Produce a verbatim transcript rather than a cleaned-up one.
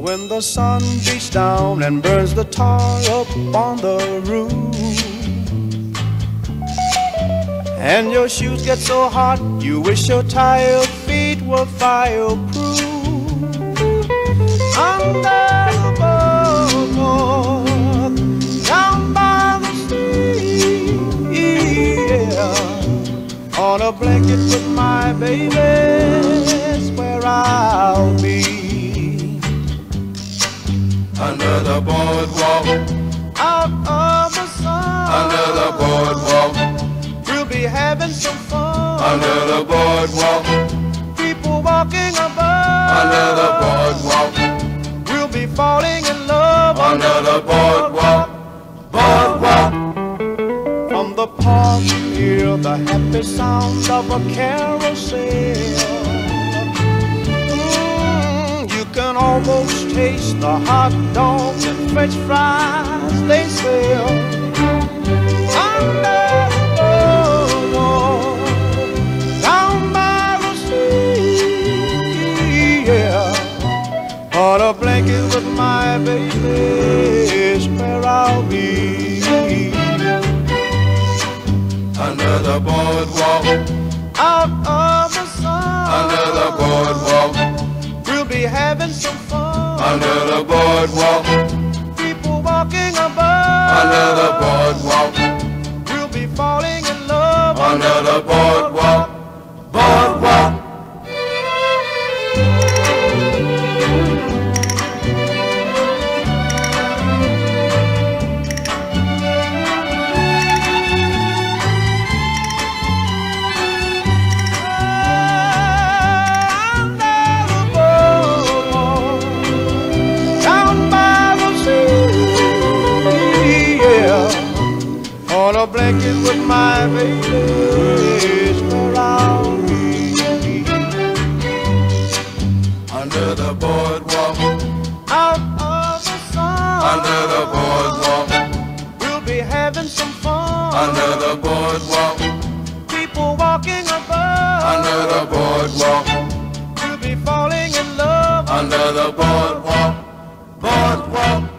when the sun beats down and burns the tar up on the roof, and your shoes get so hot you wish your tired feet were fireproof. Under the boardwalk, down by the sea, yeah, on a blanket with my baby, that's where I'll be. Under the boardwalk, out of the sun. Under the boardwalk, we'll be having some fun. Under the boardwalk, people walking above. Under the boardwalk, we'll be falling in love. Under, under the boardwalk, boardwalk. From the park you hear the happy sound of a carousel. You can almost taste the hot dogs and french fries they sell. Under the boardwalk, down by the sea, yeah, on a blanket with my baby is where I'll be. Under the boardwalk, out of the sun. Under the boardwalk, having some fun. Under the boardwalk, people walking above. Under the boardwalk, we'll be falling in love. Under, under the boardwalk, boardwalk. On a blanket with my baby is where I'll be. Under the boardwalk, out of the sun. Under the boardwalk, we'll be having some fun. Under the boardwalk, people walking above. Under the boardwalk, we'll be falling in love. Under the boardwalk, boardwalk.